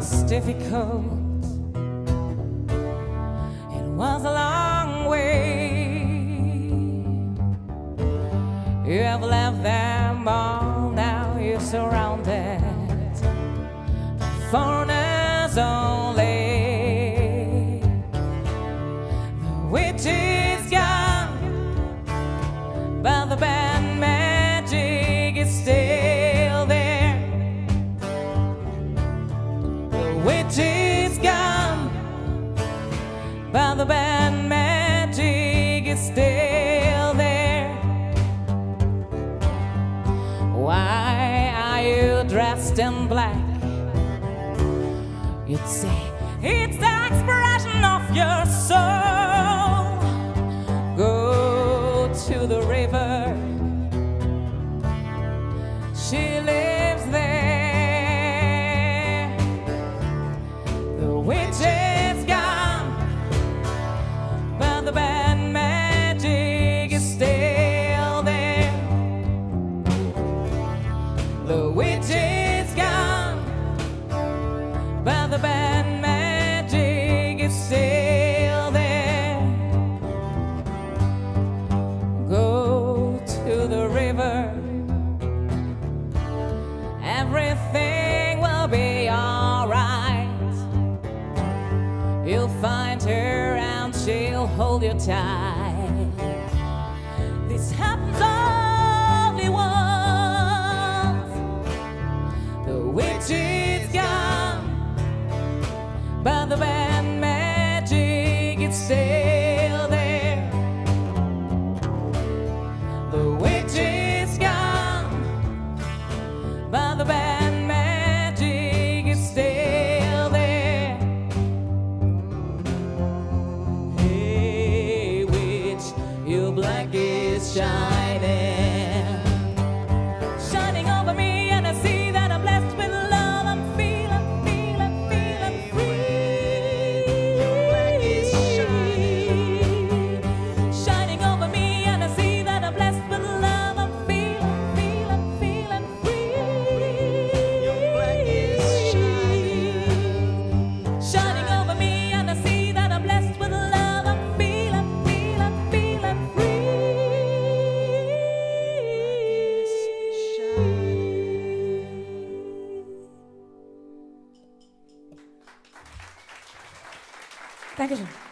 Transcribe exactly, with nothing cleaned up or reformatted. was difficult. It was a long way. You have left them all, now you're surrounded by foreigners only. The witch is gone, but the bad magic is still there. The witch is gone, but the bad magic is still there. Why are you dressed in black? You'd say it's the expression of your soul. Go to the river, she lives there. The witch is gone, but the bad magic is still there. The witch is gone, but the bad magic is still there. Go to the river, everything will be alright. You'll find her and she'll hold you tight. This happens only once. The witch is gone, but the bad magic is still there. The witch is gone, but the bad magic is still there. Hey witch, your black is shining, shining over me, and I see that I'm blessed with love. I'm feeling, feeling, feeling free. Your black is shining, shining over me, and I see that I'm blessed with love. I'm feeling, feeling, feeling free. Your black is shining, shining over me, and I see that I'm blessed with love. I'm feeling, feeling, feeling free. Dankeschön.